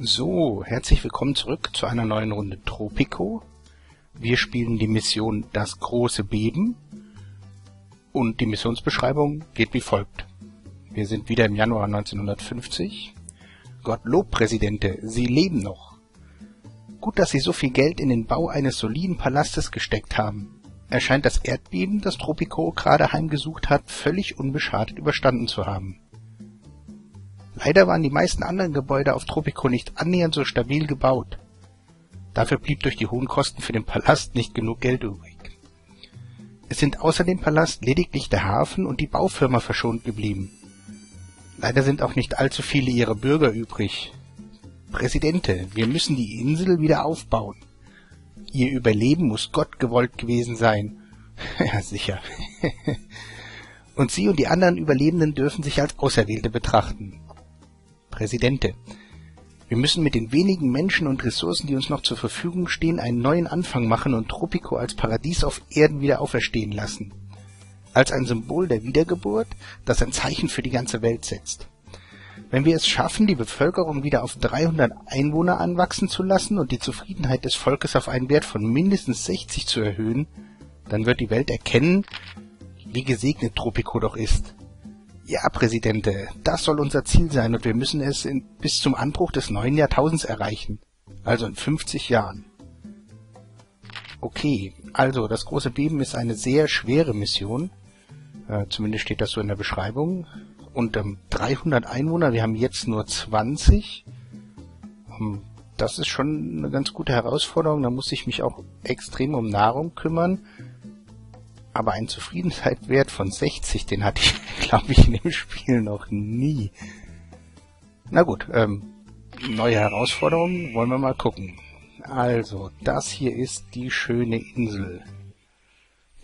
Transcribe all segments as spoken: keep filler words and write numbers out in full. So, herzlich willkommen zurück zu einer neuen Runde Tropico. Wir spielen die Mission Das große Beben und die Missionsbeschreibung geht wie folgt. Wir sind wieder im Januar neunzehnhundertfünfzig. Gottlob, Presidente, Sie leben noch. Gut, dass Sie so viel Geld in den Bau eines soliden Palastes gesteckt haben. Er scheint das Erdbeben, das Tropico gerade heimgesucht hat, völlig unbeschadet überstanden zu haben. Leider waren die meisten anderen Gebäude auf Tropico nicht annähernd so stabil gebaut. Dafür blieb durch die hohen Kosten für den Palast nicht genug Geld übrig. Es sind außer dem Palast lediglich der Hafen und die Baufirma verschont geblieben. Leider sind auch nicht allzu viele ihrer Bürger übrig. Presidente, wir müssen die Insel wieder aufbauen. Ihr Überleben muss Gott gewollt gewesen sein. Ja, sicher. Und Sie und die anderen Überlebenden dürfen sich als Auserwählte betrachten. Präsidente, wir müssen mit den wenigen Menschen und Ressourcen, die uns noch zur Verfügung stehen, einen neuen Anfang machen und Tropico als Paradies auf Erden wieder auferstehen lassen. Als ein Symbol der Wiedergeburt, das ein Zeichen für die ganze Welt setzt. Wenn wir es schaffen, die Bevölkerung wieder auf dreihundert Einwohner anwachsen zu lassen und die Zufriedenheit des Volkes auf einen Wert von mindestens sechzig zu erhöhen, dann wird die Welt erkennen, wie gesegnet Tropico doch ist. Ja, Präsidente, das soll unser Ziel sein und wir müssen es in, bis zum Anbruch des neuen Jahrtausends erreichen. Also in fünfzig Jahren. Okay, also das große Beben ist eine sehr schwere Mission. Äh, zumindest steht das so in der Beschreibung. Und ähm, dreihundert Einwohner, wir haben jetzt nur zwanzig. Ähm, das ist schon eine ganz gute Herausforderung. Da muss ich mich auch extrem um Nahrung kümmern. Aber einen Zufriedenheitswert von sechzig, den hatte ich, glaube ich, in dem Spiel noch nie. Na gut, ähm, neue Herausforderungen, wollen wir mal gucken. Also, das hier ist die schöne Insel.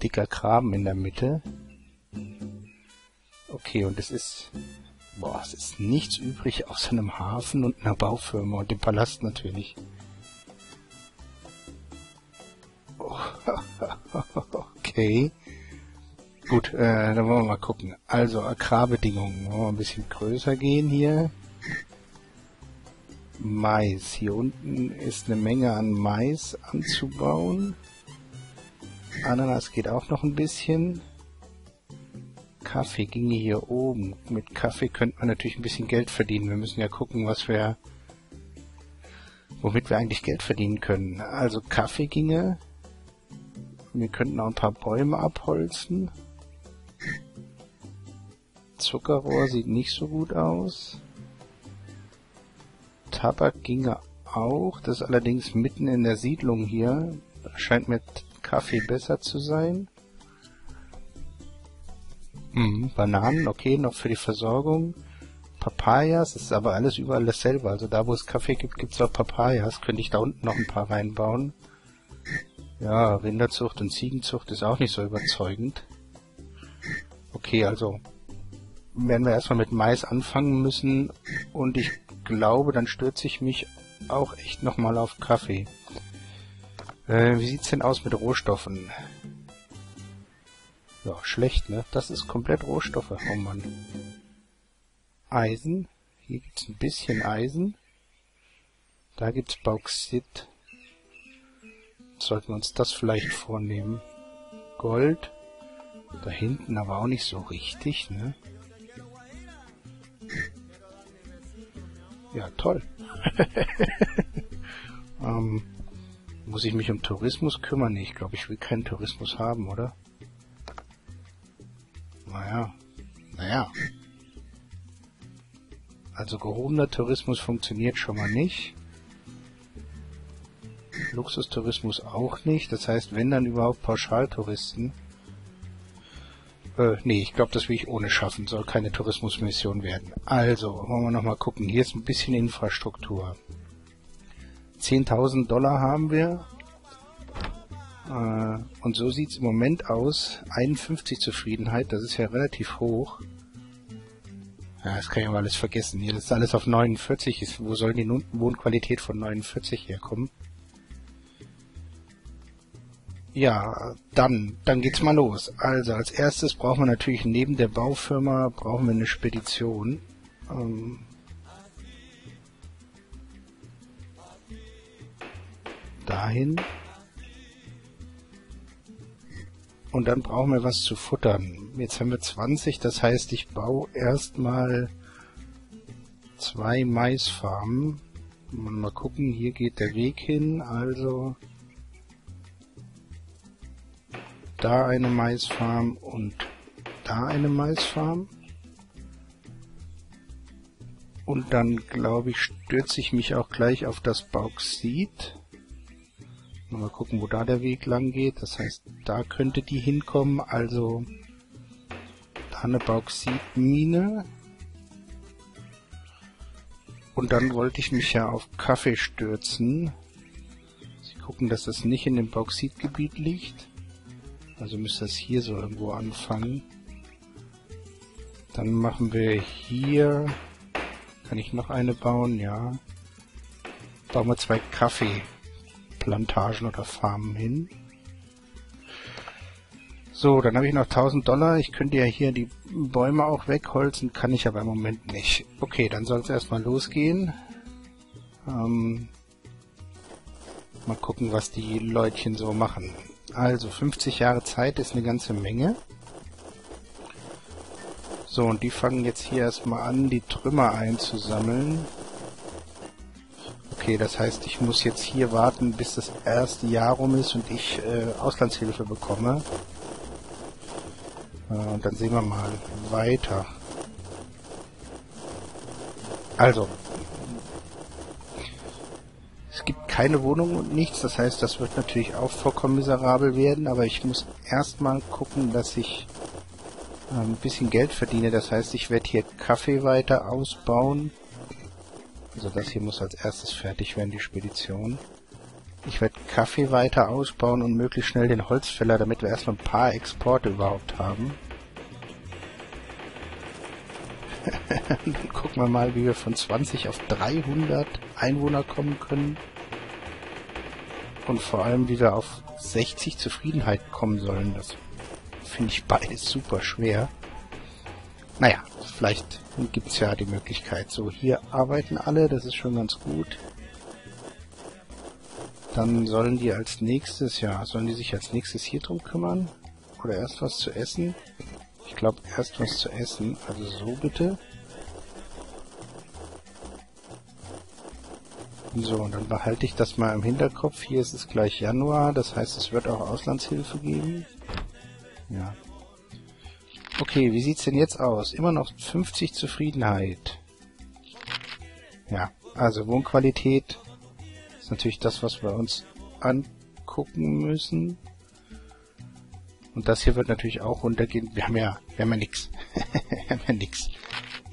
Dicker Graben in der Mitte. Okay, und es ist... Boah, es ist nichts übrig außer einem Hafen und einer Baufirma und dem Palast natürlich. Oh, okay. Gut, äh, dann wollen wir mal gucken. Also, Agrarbedingungen. Wollen wir ein bisschen größer gehen hier. Mais. Hier unten ist eine Menge an Mais anzubauen. Ananas geht auch noch ein bisschen. Kaffee ginge hier oben. Mit Kaffee könnte man natürlich ein bisschen Geld verdienen. Wir müssen ja gucken, was wir... womit wir eigentlich Geld verdienen können. Also, Kaffee ginge... Wir könnten auch ein paar Bäume abholzen. Zuckerrohr sieht nicht so gut aus. Tabak ginge auch. Das ist allerdings mitten in der Siedlung hier. Scheint mir Kaffee besser zu sein. Mhm, Bananen, okay, noch für die Versorgung. Papayas, das ist aber alles überall dasselbe. Also da, wo es Kaffee gibt, gibt es auch Papayas. Könnte ich da unten noch ein paar reinbauen. Ja, Rinderzucht und Ziegenzucht ist auch nicht so überzeugend. Okay, also werden wir erstmal mit Mais anfangen müssen und ich glaube, dann stürze ich mich auch echt nochmal auf Kaffee. Äh, wie sieht's denn aus mit Rohstoffen? Ja, schlecht, ne? Das ist komplett Rohstoffe, oh Mann. Eisen, hier gibt's ein bisschen Eisen. Da gibt's Bauxit. Sollten wir uns das vielleicht vornehmen. Gold. Da hinten aber auch nicht so richtig, ne? Ja, toll. ähm, muss ich mich um Tourismus kümmern? Nee, ich glaube, ich will keinen Tourismus haben, oder? Naja. Naja. Also gehobener Tourismus funktioniert schon mal nicht. Luxustourismus auch nicht. Das heißt, wenn dann überhaupt Pauschaltouristen. Äh, nee, ich glaube, das will ich ohne schaffen. Soll keine Tourismusmission werden. Also, wollen wir nochmal gucken. Hier ist ein bisschen Infrastruktur. zehntausend Dollar haben wir. Äh, und so sieht es im Moment aus. einundfünfzig Zufriedenheit, das ist ja relativ hoch. Ja, das kann ich aber alles vergessen. Hier ist alles auf neunundvierzig. Ist, wo soll die Wohnqualität von neunundvierzig herkommen? Ja, dann, dann geht's mal los. Also, als erstes brauchen wir natürlich neben der Baufirma, brauchen wir eine Spedition. Ähm dahin. Und dann brauchen wir was zu futtern. Jetzt haben wir zwanzig, das heißt, ich baue erstmal zwei Maisfarmen. Mal gucken, hier geht der Weg hin, also da eine Maisfarm und da eine Maisfarm. Und dann, glaube ich, stürze ich mich auch gleich auf das Bauxit. Mal gucken, wo da der Weg lang geht. Das heißt, da könnte die hinkommen. Also da eine Bauxitmine. Und dann wollte ich mich ja auf Kaffee stürzen. Sie gucken, dass das nicht in dem Bauxitgebiet liegt. Also müsste das hier so irgendwo anfangen. Dann machen wir hier... Kann ich noch eine bauen? Ja. Bauen wir zwei Kaffeeplantagen oder Farmen hin. So, dann habe ich noch tausend Dollar. Ich könnte ja hier die Bäume auch wegholzen, kann ich aber im Moment nicht. Okay, dann soll es erstmal losgehen. Ähm, mal gucken, was die Leutchen so machen. Also, fünfzig Jahre Zeit ist eine ganze Menge. So, und die fangen jetzt hier erstmal an, die Trümmer einzusammeln. Okay, das heißt, ich muss jetzt hier warten, bis das erste Jahr rum ist und ich äh, Auslandshilfe bekomme. Äh, und dann sehen wir mal weiter. Also, es gibt keine Wohnung und nichts. Das heißt, das wird natürlich auch vollkommen miserabel werden. Aber ich muss erstmal gucken, dass ich ein bisschen Geld verdiene. Das heißt, ich werde hier Kaffee weiter ausbauen. Also das hier muss als erstes fertig werden, die Spedition. Ich werde Kaffee weiter ausbauen und möglichst schnell den Holzfäller, damit wir erstmal ein paar Exporte überhaupt haben. Dann gucken wir mal, wie wir von zwanzig auf dreihundert Einwohner kommen können. Und vor allem, wie wir auf sechzig Zufriedenheit kommen sollen. Das finde ich beides super schwer. Naja, vielleicht gibt es ja die Möglichkeit. So, hier arbeiten alle, das ist schon ganz gut. Dann sollen die als nächstes, ja, sollen die sich als nächstes hier drum kümmern? Oder erst was zu essen? Ich glaube, erst was zu essen. Also so bitte. So, und dann behalte ich das mal im Hinterkopf. Hier ist es gleich Januar, das heißt, es wird auch Auslandshilfe geben. Ja. Okay, wie sieht's denn jetzt aus? Immer noch fünfzig Zufriedenheit. Ja, also Wohnqualität ist natürlich das, was wir uns angucken müssen. Und das hier wird natürlich auch runtergehen. Wir haben ja, wir haben ja nix. Wir haben ja nix.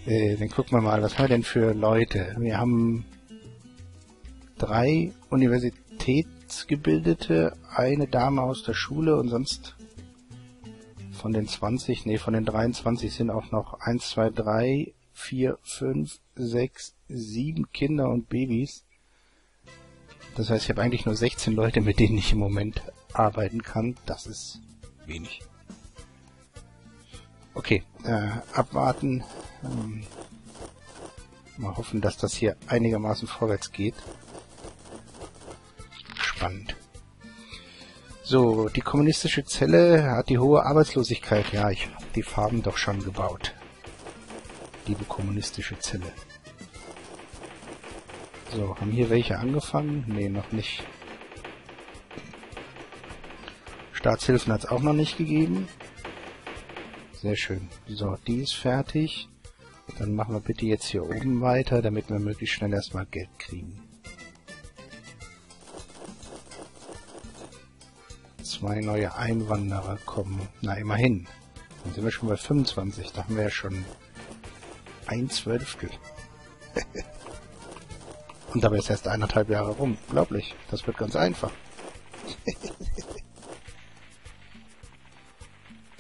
Äh, dann gucken wir mal, was haben wir denn für Leute? Wir haben drei Universitätsgebildete, eine Dame aus der Schule und sonst... Von den zwanzig, nee, von den dreiundzwanzig sind auch noch eins, zwei, drei, vier, fünf, sechs, sieben Kinder und Babys. Das heißt, ich habe eigentlich nur sechzehn Leute, mit denen ich im Moment arbeiten kann. Das ist wenig. Okay, äh, abwarten. Ähm, mal hoffen, dass das hier einigermaßen vorwärts geht. Spannend. So, die kommunistische Zelle hat die hohe Arbeitslosigkeit. Ja, ich habe die Farben doch schon gebaut. Liebe kommunistische Zelle. So, haben hier welche angefangen? Nee, noch nicht. Staatshilfen hat es auch noch nicht gegeben. Sehr schön. So, die ist fertig. Dann machen wir bitte jetzt hier oben weiter, damit wir möglichst schnell erstmal Geld kriegen. Zwei neue Einwanderer kommen. Na, immerhin. Dann sind wir schon bei fünfundzwanzig. Da haben wir ja schon ein Zwölftel. Und dabei ist erst eineinhalb Jahre rum. Unglaublich. Das wird ganz einfach.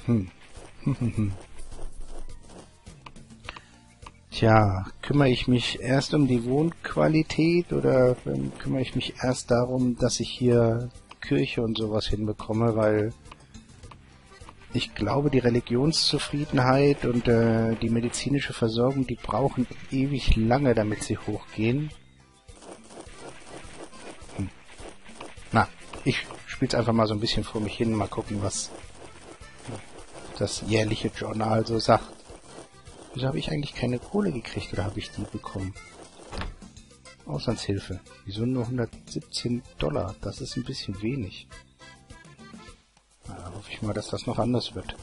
Hm. Tja, kümmere ich mich erst um die Wohnqualität oder kümmere ich mich erst darum, dass ich hier Kirche und sowas hinbekomme, weil ich glaube, die Religionszufriedenheit und äh, die medizinische Versorgung, die brauchen ewig lange, damit sie hochgehen. Hm. ich spiele es einfach mal so ein bisschen vor mich hin, mal gucken, was das jährliche Journal so sagt. Wieso habe ich eigentlich keine Kohle gekriegt oder habe ich die bekommen? Auslandshilfe. Wieso nur hundertsiebzehn Dollar? Das ist ein bisschen wenig. Da hoffe ich mal, dass das noch anders wird.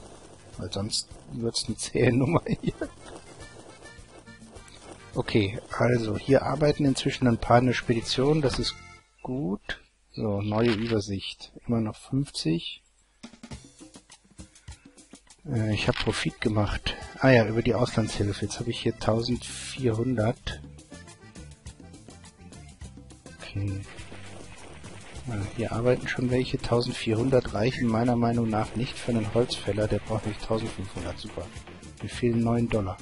Weil sonst wird es eine zähe Nummer hier. Okay, also hier arbeiten inzwischen ein paar in der Spedition. Das ist gut. So, neue Übersicht. Immer noch fünfzig. Äh, ich habe Profit gemacht. Ah ja, über die Auslandshilfe. Jetzt habe ich hier eintausendvierhundert. Okay. Ja, hier arbeiten schon welche. eintausendvierhundert reichen meiner Meinung nach nicht für einen Holzfäller. Der braucht nicht eintausendfünfhundert. Super. Mir fehlen neun Dollar.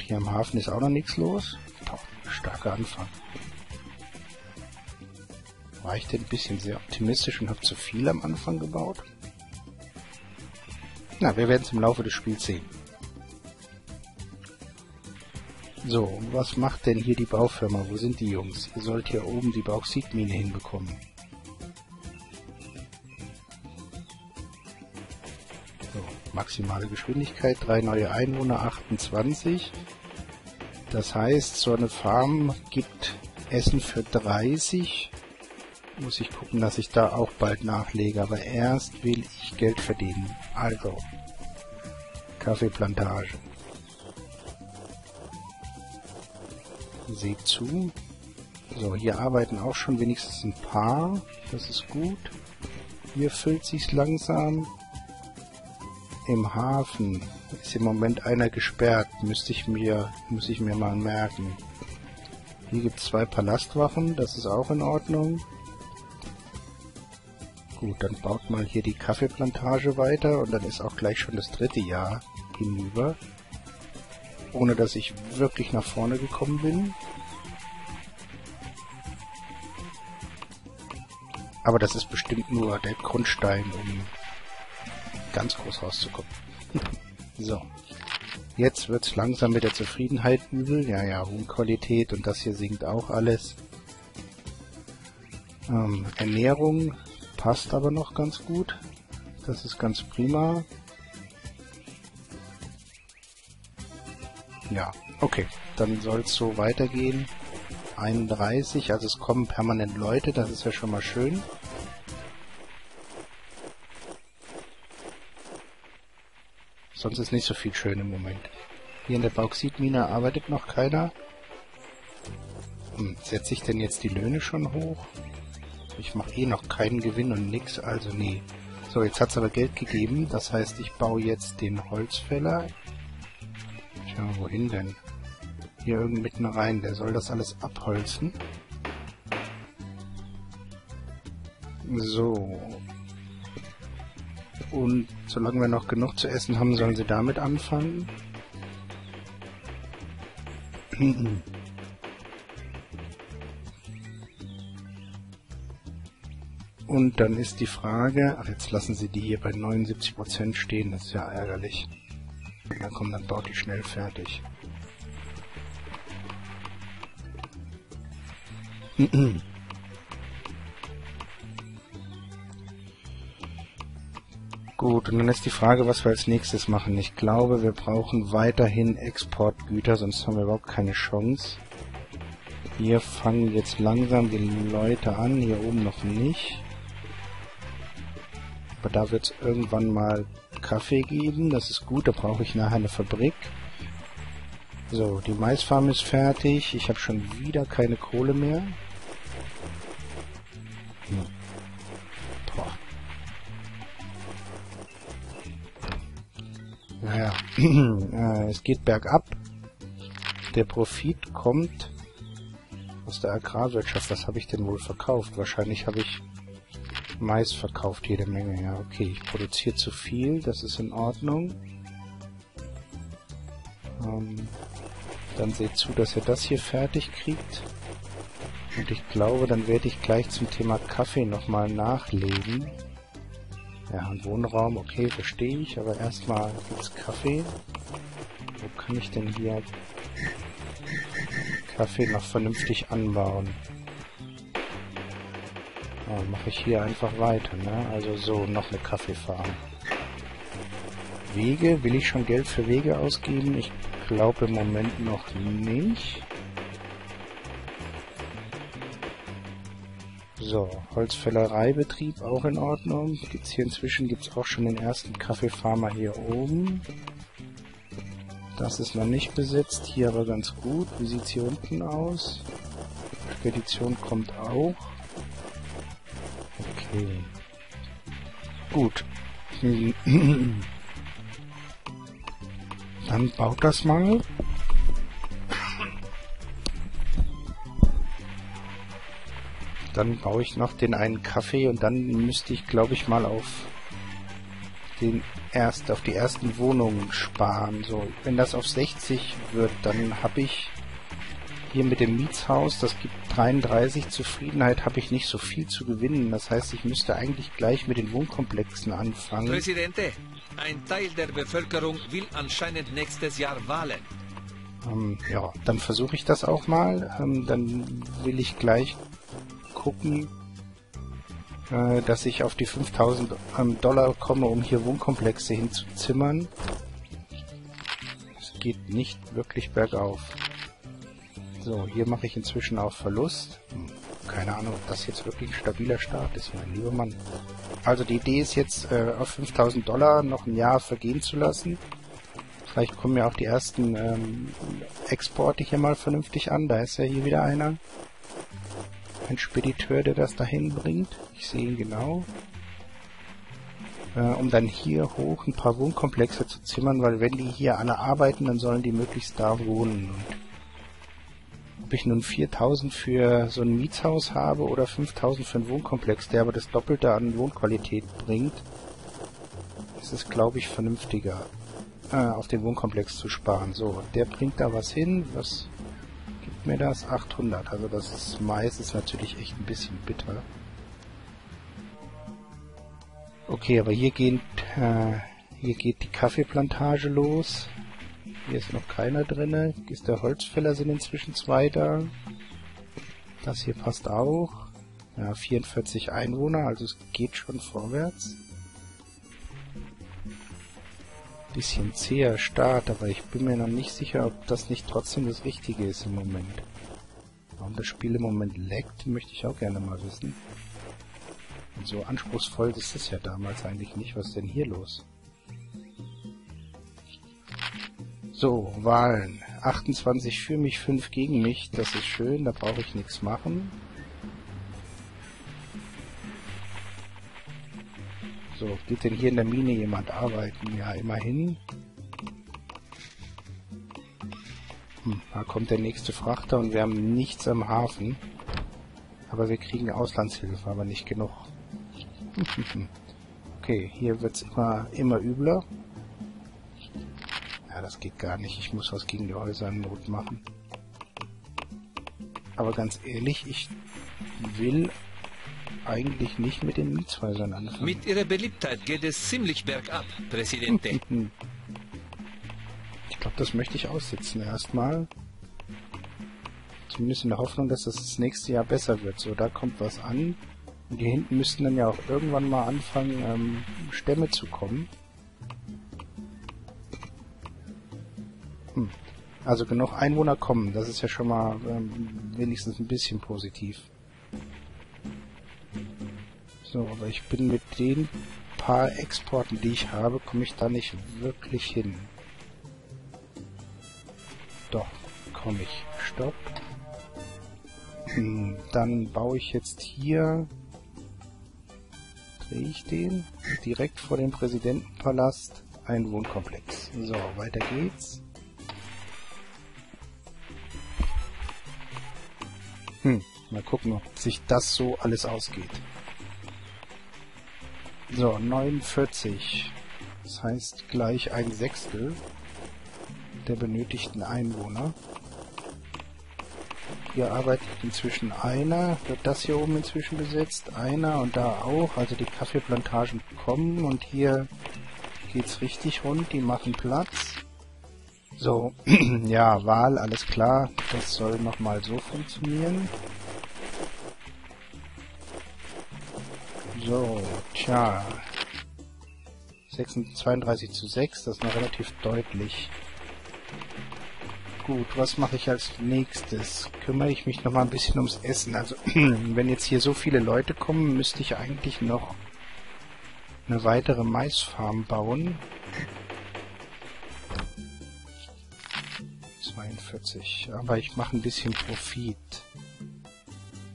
Hier am Hafen ist auch noch nichts los. Boah, starker Anfang. War ich denn ein bisschen sehr optimistisch und habe zu viel am Anfang gebaut? Na, wir werden es im Laufe des Spiels sehen. So, was macht denn hier die Baufirma? Wo sind die Jungs? Ihr sollt hier oben die Bauxitmine hinbekommen. So, maximale Geschwindigkeit, drei neue Einwohner, achtundzwanzig. Das heißt, so eine Farm gibt Essen für dreißig. Muss ich gucken, dass ich da auch bald nachlege. Aber erst will ich Geld verdienen. Also, Kaffeeplantage. Seht zu. So, hier arbeiten auch schon wenigstens ein paar. Das ist gut. Hier füllt sich's langsam. Im Hafen ist im Moment einer gesperrt. Müsste ich mir, muss ich mir mal merken. Hier gibt es zwei Palastwachen. Das ist auch in Ordnung. Gut, dann baut mal hier die Kaffeeplantage weiter. Und dann ist auch gleich schon das dritte Jahr hinüber. Ohne dass ich wirklich nach vorne gekommen bin. Aber das ist bestimmt nur der Grundstein, um ganz groß rauszukommen. So. Jetzt wird's langsam mit der Zufriedenheit übel. Ja, ja, Ruhmqualität und das hier sinkt auch alles. Ähm, Ernährung passt aber noch ganz gut. Das ist ganz prima. Ja, okay. Dann soll's so weitergehen. einunddreißig, also es kommen permanent Leute, das ist ja schon mal schön. Sonst ist nicht so viel schön im Moment. Hier in der Bauxitmine arbeitet noch keiner. Hm, setze ich denn jetzt die Löhne schon hoch? Ich mache eh noch keinen Gewinn und nix, also nee. So, jetzt hat es aber Geld gegeben. Das heißt, ich baue jetzt den Holzfäller. Tja, wohin denn? Hier irgendwo mitten rein. Der soll das alles abholzen. So. Und solange wir noch genug zu essen haben, sollen sie damit anfangen. Und dann ist die Frage... Ach, jetzt lassen sie die hier bei neunundsiebzig Prozent stehen. Das ist ja ärgerlich. Na komm, dann baut die schnell fertig. Gut, und dann ist die Frage, was wir als nächstes machen. Ich glaube, wir brauchen weiterhin Exportgüter, sonst haben wir überhaupt keine Chance. Hier fangen jetzt langsam die Leute an, hier oben noch nicht. Aber da wird es irgendwann mal Kaffee geben, das ist gut, da brauche ich nachher eine Fabrik. So, die Maisfarm ist fertig, ich habe schon wieder keine Kohle mehr. Hm. Naja, es geht bergab. Der Profit kommt aus der Agrarwirtschaft. Was habe ich denn wohl verkauft? Wahrscheinlich habe ich Mais verkauft, jede Menge. Ja, okay, ich produziere zu viel, das ist in Ordnung. Ähm, dann seht zu, dass ihr das hier fertig kriegt. Und ich glaube, dann werde ich gleich zum Thema Kaffee nochmal nachlegen. Ja, und Wohnraum, okay, verstehe ich, aber erstmal gibt's Kaffee. Wo kann ich denn hier Kaffee noch vernünftig anbauen. Oh, mache ich hier einfach weiter, ne? Also so, noch eine Kaffeefarm. Wege, will ich schon Geld für Wege ausgeben? Ich glaube im Moment noch nicht. So, Holzfällereibetrieb auch in Ordnung. Gibt's hier inzwischen gibt's auch schon den ersten Kaffeefarmer hier oben. Das ist noch nicht besetzt, hier aber ganz gut. Wie sieht's hier unten aus? Spedition kommt auch. Okay. Gut. Dann baut das mal. Dann baue ich noch den einen Kaffee und dann müsste ich, glaube ich, mal auf den erst auf die ersten Wohnungen sparen. So, wenn das auf sechzig wird, dann habe ich hier mit dem Mietshaus, das gibt dreiunddreißig Zufriedenheit, habe ich nicht so viel zu gewinnen. Das heißt, ich müsste eigentlich gleich mit den Wohnkomplexen anfangen. Presidente, ein Teil der Bevölkerung will anscheinend nächstes Jahr Wahlen. Ähm, ja, dann versuche ich das auch mal. Ähm, dann will ich gleich gucken, äh, dass ich auf die fünftausend ähm, Dollar komme, um hier Wohnkomplexe hinzuzimmern. Es geht nicht wirklich bergauf. So, hier mache ich inzwischen auch Verlust. Hm, keine Ahnung, ob das jetzt wirklich ein stabiler Start ist, mein lieber Mann. Also die Idee ist jetzt, äh, auf fünftausend Dollar noch ein Jahr vergehen zu lassen. Vielleicht kommen ja auch die ersten ähm, Exporte hier mal vernünftig an. Da ist ja hier wieder einer. Ein Spediteur, der das dahin bringt. Ich sehe ihn genau. Äh, um dann hier hoch ein paar Wohnkomplexe zu zimmern, weil wenn die hier alle arbeiten, dann sollen die möglichst da wohnen. Und ob ich nun viertausend für so ein Mietshaus habe oder fünftausend für einen Wohnkomplex, der aber das Doppelte an Wohnqualität bringt, ist es, glaube ich, vernünftiger, äh, auf den Wohnkomplex zu sparen. So, der bringt da was hin, was gibt mir das? achthundert, also das ist Mais, ist natürlich echt ein bisschen bitter. Okay, aber hier, gehen, äh, hier geht die Kaffeeplantage los. Hier ist noch keiner drin. Ist der Holzfäller, sind inzwischen zwei da. Das hier passt auch. Ja, vierundvierzig Einwohner, also es geht schon vorwärts. Bisschen zäher Start, aber ich bin mir noch nicht sicher, ob das nicht trotzdem das Richtige ist im Moment. Warum das Spiel im Moment leckt, möchte ich auch gerne mal wissen. Und so anspruchsvoll ist es ja damals eigentlich nicht. Was ist denn hier los? So, Wahlen. achtundzwanzig für mich, fünf gegen mich. Das ist schön, da brauche ich nichts machen. So, geht denn hier in der Mine jemand arbeiten? Ja, immerhin. Hm, da kommt der nächste Frachter und wir haben nichts am Hafen. Aber wir kriegen Auslandshilfe, aber nicht genug. Okay, hier wird es immer, immer übler. Das geht gar nicht. Ich muss was gegen die Häusernot machen. Aber ganz ehrlich, ich will eigentlich nicht mit den Mietshäusern anfangen. Mit Ihrer Beliebtheit geht es ziemlich bergab, Presidente. Ich glaube, das möchte ich aussitzen erstmal. Zumindest in der Hoffnung, dass das das nächste Jahr besser wird. So, da kommt was an. Und hier hinten müssten dann ja auch irgendwann mal anfangen, ähm, Stämme zu kommen. Also genug Einwohner kommen, das ist ja schon mal ähm, wenigstens ein bisschen positiv. So, aber ich bin mit den paar Exporten, die ich habe, komme ich da nicht wirklich hin. Doch, komme ich. Stopp. Dann baue ich jetzt hier... Drehe ich den? Direkt vor dem Präsidentenpalast einen Wohnkomplex. So, weiter geht's. Hm, mal gucken, ob sich das so alles ausgeht. So, neunundvierzig. Das heißt gleich ein Sechstel der benötigten Einwohner. Hier arbeitet inzwischen einer. Wird das hier oben inzwischen besetzt? Einer und da auch. Also die Kaffeeplantagen kommen und hier geht's richtig rund. Die machen Platz. So, ja, Wahl, alles klar. Das soll nochmal so funktionieren. So, tja. zweiunddreißig zu sechs, das ist noch relativ deutlich. Gut, was mache ich als nächstes? Kümmere ich mich nochmal ein bisschen ums Essen. Also, wenn jetzt hier so viele Leute kommen, müsste ich eigentlich noch eine weitere Maisfarm bauen. zweiundvierzig, aber ich mache ein bisschen Profit.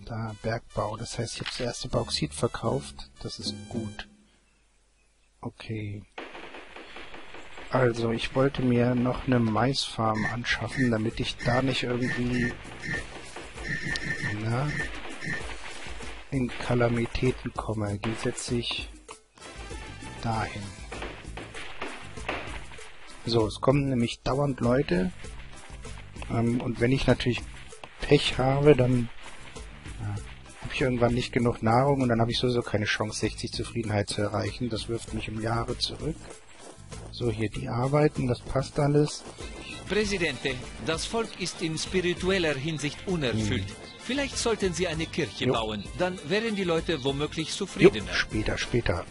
Da, Bergbau, das heißt, ich habe das erste Bauxit verkauft, das ist gut. Okay. Also, ich wollte mir noch eine Maisfarm anschaffen, damit ich da nicht irgendwie na, in Kalamitäten komme. Die setze ich dahin. So, es kommen nämlich dauernd Leute. Ähm, und wenn ich natürlich Pech habe, dann habe ich irgendwann nicht genug Nahrung und dann habe ich sowieso keine Chance, sechzig Zufriedenheit zu erreichen. Das wirft mich um Jahre zurück. So, hier die Arbeiten, das passt alles. Presidente, das Volk ist in spiritueller Hinsicht unerfüllt. Hm. Vielleicht sollten Sie eine Kirche jo. bauen, dann wären die Leute womöglich zufriedener. Jo. Später, später.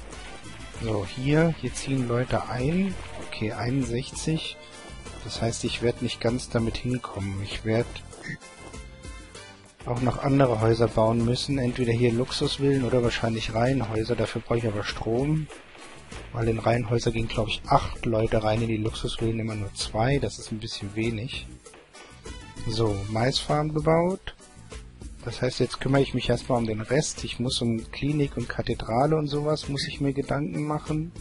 So, hier, hier ziehen Leute ein. Okay, einundsechzig. Das heißt, ich werde nicht ganz damit hinkommen. Ich werde auch noch andere Häuser bauen müssen. Entweder hier Luxusvillen oder wahrscheinlich Reihenhäuser. Dafür brauche ich aber Strom. Weil in Reihenhäuser gehen, glaube ich, acht Leute rein. In die Luxusvillen immer nur zwei. Das ist ein bisschen wenig. So, Maisfarm gebaut. Das heißt, jetzt kümmere ich mich erstmal um den Rest. Ich muss um Klinik und Kathedrale und sowas, muss ich mir Gedanken machen.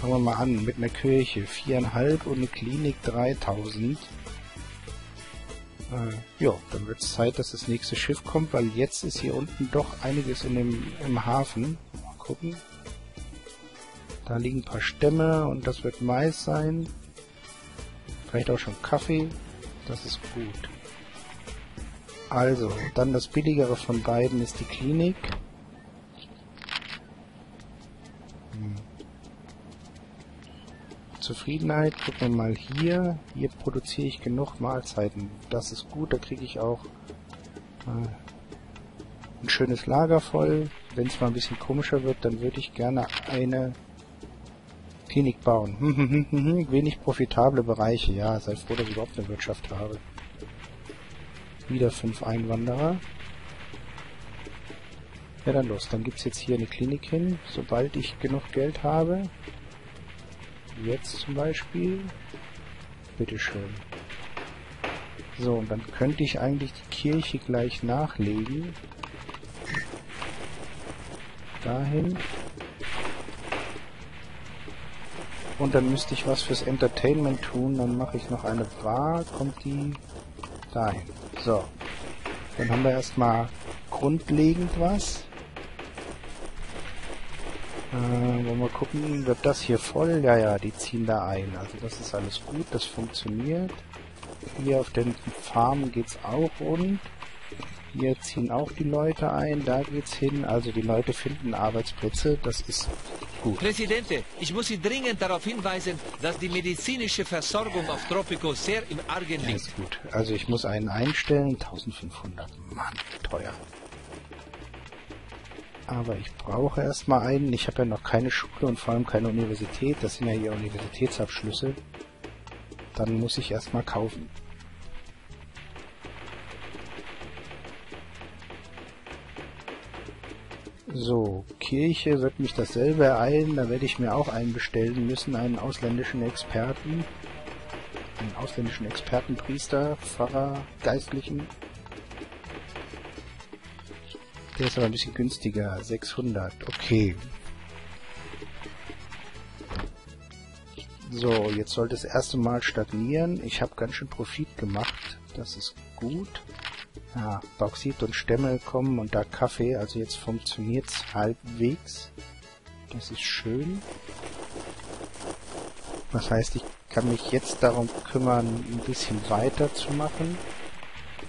Fangen wir mal an. Mit einer Kirche viereinhalb und eine Klinik dreitausend. Äh, ja, dann wird es Zeit, dass das nächste Schiff kommt, weil jetzt ist hier unten doch einiges in dem, im Hafen. Mal gucken. Da liegen ein paar Stämme und das wird Mais sein. Vielleicht auch schon Kaffee. Das ist gut. Also, dann das billigere von beiden ist die Klinik. Hm. Zufriedenheit, gucken wir mal hier. Hier produziere ich genug Mahlzeiten. Das ist gut, da kriege ich auch äh, ein schönes Lager voll. Wenn es mal ein bisschen komischer wird, dann würde ich gerne eine Klinik bauen. Wenig profitable Bereiche. Ja, sei froh, dass ich überhaupt eine Wirtschaft habe. Wieder fünf Einwanderer. Ja, dann los. Dann gibt es jetzt hier eine Klinik hin, sobald ich genug Geld habe. Jetzt zum Beispiel. Bitteschön. So, und dann könnte ich eigentlich die Kirche gleich nachlegen. Dahin. Und dann müsste ich was fürs Entertainment tun. Dann mache ich noch eine Bar. Kommt die dahin. So. Dann haben wir erstmal grundlegend was. Äh, wollen wir gucken, wird das hier voll? Ja, ja, die ziehen da ein. Also das ist alles gut, das funktioniert. Hier auf den Farmen geht's auch rund. Hier ziehen auch die Leute ein, da geht's hin. Also die Leute finden Arbeitsplätze, das ist gut. Präsidente, ich muss Sie dringend darauf hinweisen, dass die medizinische Versorgung auf Tropico sehr im Argen liegt. Das ist gut, also ich muss einen einstellen, eintausendfünfhundert, Mann, teuer. Aber ich brauche erstmal einen. Ich habe ja noch keine Schule und vor allem keine Universität. Das sind ja hier Universitätsabschlüsse. Dann muss ich erstmal kaufen. So, Kirche wird mich dasselbe ereilen. Da werde ich mir auch einen bestellen müssen. Einen ausländischen Experten. Einen ausländischen Experten, Priester, Pfarrer, Geistlichen. Der ist aber ein bisschen günstiger. sechshundert. Okay. So, jetzt sollte das erste Mal stagnieren. Ich habe ganz schön Profit gemacht. Das ist gut. Ja, Bauxit und Stämme kommen und da Kaffee. Also jetzt funktioniert es halbwegs. Das ist schön. Das heißt, ich kann mich jetzt darum kümmern, ein bisschen weiterzumachen.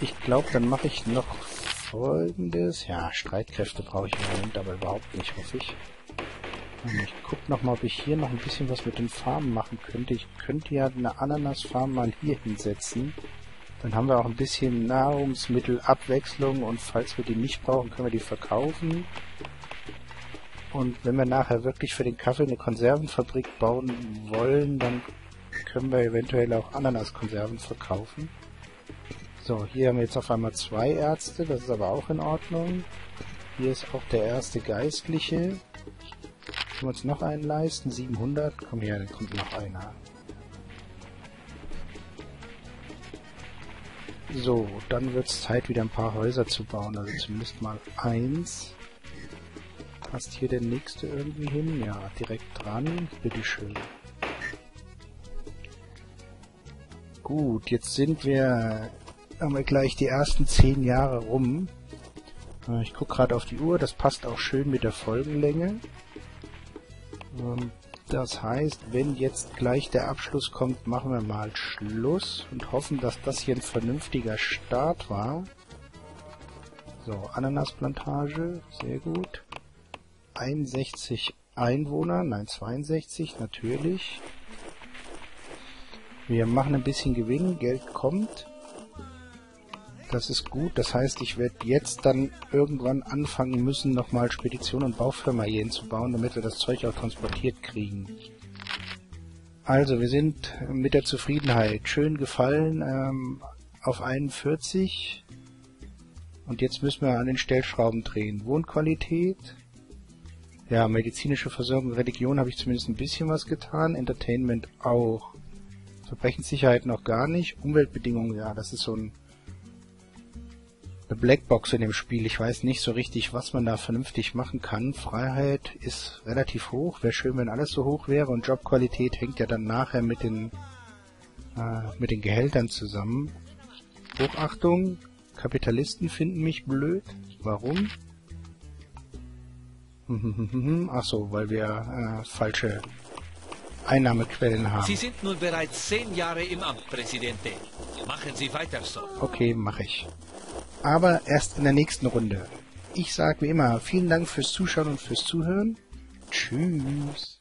Ich glaube, dann mache ich noch Folgendes. Ja, Streitkräfte brauche ich im Moment aber überhaupt nicht, hoffe ich. Ich guck noch mal, ob ich hier noch ein bisschen was mit den Farmen machen könnte. Ich könnte ja eine Ananasfarm mal hier hinsetzen. Dann haben wir auch ein bisschen Nahrungsmittelabwechslung und falls wir die nicht brauchen, können wir die verkaufen. Und wenn wir nachher wirklich für den Kaffee eine Konservenfabrik bauen wollen, dann können wir eventuell auch Ananaskonserven verkaufen. So, hier haben wir jetzt auf einmal zwei Ärzte, das ist aber auch in Ordnung. Hier ist auch der erste Geistliche. Können wir uns noch einen leisten? siebenhundert? Komm her, dann kommt noch einer. So, dann wird es Zeit, wieder ein paar Häuser zu bauen. Also zumindest mal eins. Passt hier der nächste irgendwie hin? Ja, direkt dran. Bitteschön. Gut, jetzt sind wir, haben wir gleich die ersten zehn Jahre rum. Ich gucke gerade auf die Uhr. Das passt auch schön mit der Folgenlänge. Und das heißt, wenn jetzt gleich der Abschluss kommt, machen wir mal Schluss und hoffen, dass das hier ein vernünftiger Start war. So, Ananasplantage, sehr gut. einundsechzig Einwohner, nein, zweiundsechzig, natürlich. Wir machen ein bisschen Gewinn, Geld kommt. Das ist gut, das heißt, ich werde jetzt dann irgendwann anfangen müssen, nochmal Spedition und Baufirma hier hinzubauen, damit wir das Zeug auch transportiert kriegen. Also, wir sind mit der Zufriedenheit schön gefallen ähm, auf einundvierzig. Und jetzt müssen wir an den Stellschrauben drehen. Wohnqualität. Ja, medizinische Versorgung, Religion habe ich zumindest ein bisschen was getan. Entertainment auch. Verbrechenssicherheit noch gar nicht. Umweltbedingungen, ja, das ist so ein eine Blackbox in dem Spiel. Ich weiß nicht so richtig, was man da vernünftig machen kann. Freiheit ist relativ hoch. Wäre schön, wenn alles so hoch wäre. Und Jobqualität hängt ja dann nachher mit den äh, mit den Gehältern zusammen. Hochachtung. Kapitalisten finden mich blöd. Warum? Ach so, weil wir äh, falsche Einnahmequellen haben. Sie sind nun bereits zehn Jahre im Amt, Presidente. Machen Sie weiter so. Okay, mache ich. Aber erst in der nächsten Runde. Ich sage wie immer, vielen Dank fürs Zuschauen und fürs Zuhören. Tschüss.